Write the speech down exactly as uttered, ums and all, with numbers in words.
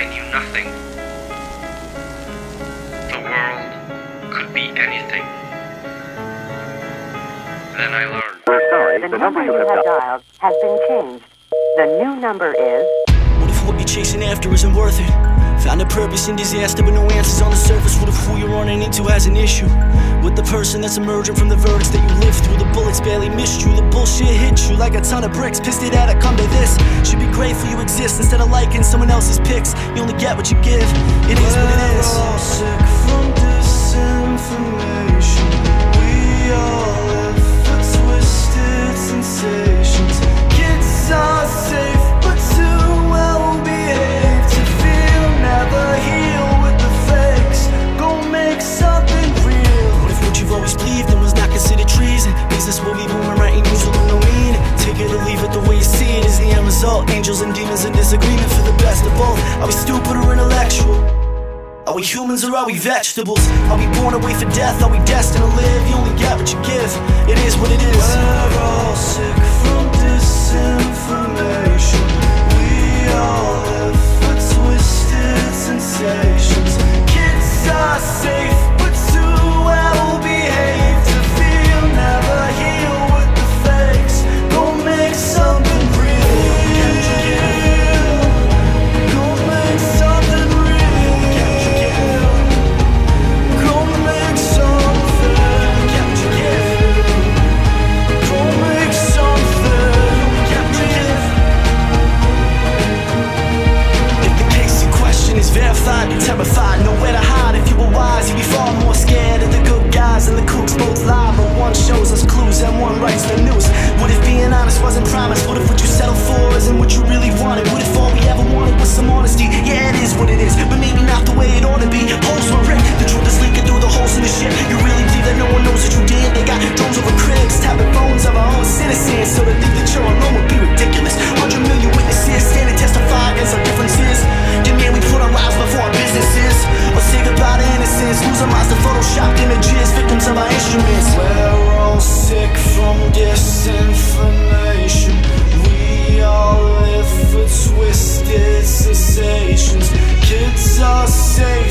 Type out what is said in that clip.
I knew nothing. The world could be anything. Then I learned. We're sorry, the, the number, number you have, have dialed has been changed. The new number is... What if what you're chasing after isn't worth it? Found a purpose in disaster, but no answers on the surface. What if who you're running into has an issue with the person that's emerging from the verdicts that you lived through? The bullets barely missed you, the bullshit hit you like a ton of bricks. Pissed it out, I come to this. Should be grateful you exist instead of liking someone else's pics. You only get what you give. It is what it is. We're all sick from disinformation. We all live for twisted sensations. Kids are safe, but too well behaved. Never heal with the fakes. Go make something real. What if what you've always believed in was not considered treason? Business will be booming, writing news with no meaning. Take it or leave it, the way you see it is the end result. Angels and demons in disagreement for the best of both. Are we stupid or intellectual? Are we humans or are we vegetables? Are we born away for death? Are we destined to live? You only get what you give. It is what it is. We're all sick from disinformation. We all live sensations. Kids are safe, but too well behaved to feel. Never heal with the fakes. Go make something real. Go make something real. Go make something. Go make something. If the case in question is verified, I'd be terrified, nowhere to hide. If you were wise, you'd be far more scared of the good guys and the kooks. Both lie, but one shows us clues and one writes the news. What if being honest wasn't promised? What if what you settled for isn't what you really wanted? What if all we ever wanted was some honesty? Yeah, it is what it is, but maybe not the way it ought to be. Holes were ripped, the truth is leaking through the holes in the ship. You really believe that no one knows what you did? They got drones over cribs, tapping phones of our own citizens. So to think that you're alone would be ridiculous. Hundred million witnesses stand and testify against our differences. Demand we put our lives before our businesses, or say goodbye to innocence. Losing minds to photoshopped images, victims of our instruments. We're all sick from disinformation. We all live for twisted sensations. Kids are safe.